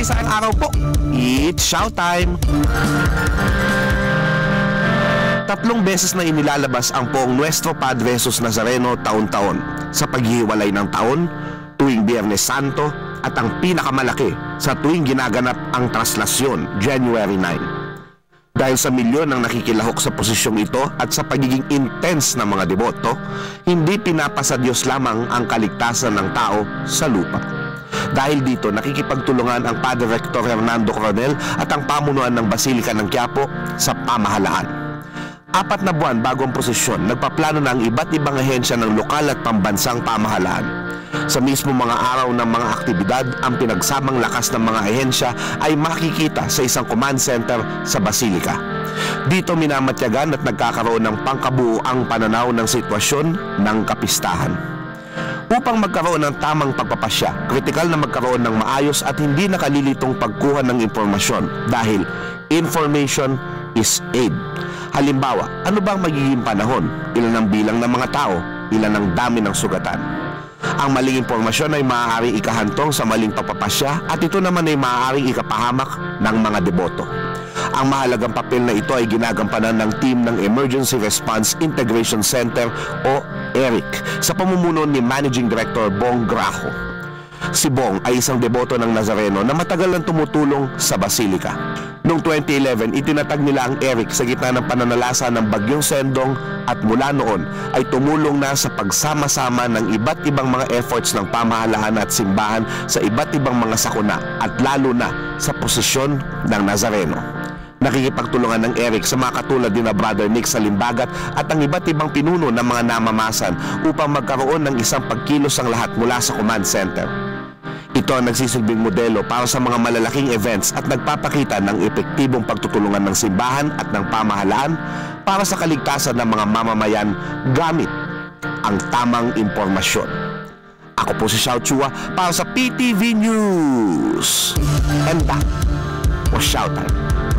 isa-isang araw po. It's Xiaotime! 3 beses na inilalabas ang poong Nuestro Padresos Nazareno taon-taon sa paghihiwalay ng taon, tuwing Biyernes Santo at ang pinakamalaki sa tuwing ginaganap ang Traslasyon, January 9. Dahil sa milyon ng nakikilahok sa posisyong ito at sa pagiging intense ng mga deboto, hindi pinapasa Diyos lamang ang kaligtasan ng tao sa lupa. Dahil dito, nakikipagtulungan ang Padre Rektor Hernando Coronel at ang pamunuan ng Basilika ng Quiapo sa pamahalaan. 4 na buwan bago ang prosesyon, nagpaplano na ang iba't ibang ahensya ng lokal at pambansang pamahalaan. Sa mismo mga araw ng mga aktibidad, ang pinagsamang lakas ng mga ahensya ay makikita sa isang command center sa Basilika. Dito minamatyagan at nagkakaroon ng pangkabuuang pananaw ng sitwasyon ng kapistahan. Upang magkaroon ng tamang pagpapasya, kritikal na magkaroon ng maayos at hindi nakalilitong pagkuha ng impormasyon dahil information is aid. Halimbawa, ano bang magiging panahon? Ilan ang bilang ng mga tao? Ilan ang dami ng sugatan? Ang maling impormasyon ay maaaring ikahantong sa maling papapasya at ito naman ay maaaring ikapahamak ng mga deboto. Ang mahalagang papel na ito ay ginagampanan ng team ng Emergency Response Integration Center o ERIC sa pamumuno ni Managing Director Bong Grajo. Si Bong ay isang deboto ng Nazareno na matagal nang tumutulong sa Basilika. Noong 2011, itinatag nila ang ERIC sa gitna ng pananalasa ng Bagyong Sendong at mula noon ay tumulong na sa pagsama-sama ng iba't ibang mga efforts ng pamahalaan at simbahan sa iba't ibang mga sakuna at lalo na sa posisyon ng Nazareno. Nakikipagtulungan ng ERIC sa mga katulad din na Brother Nick sa Limbagat at ang iba't ibang pinuno ng mga namamasan upang magkaroon ng isang pagkilos ang lahat mula sa command center. Ito ang nagsisilbing modelo para sa mga malalaking events at nagpapakita ng epektibong pagtutulungan ng simbahan at ng pamahalaan para sa kaligtasan ng mga mamamayan gamit ang tamang impormasyon. Ako po si Xiao Chua para sa PTV News. And that was Xiaotime.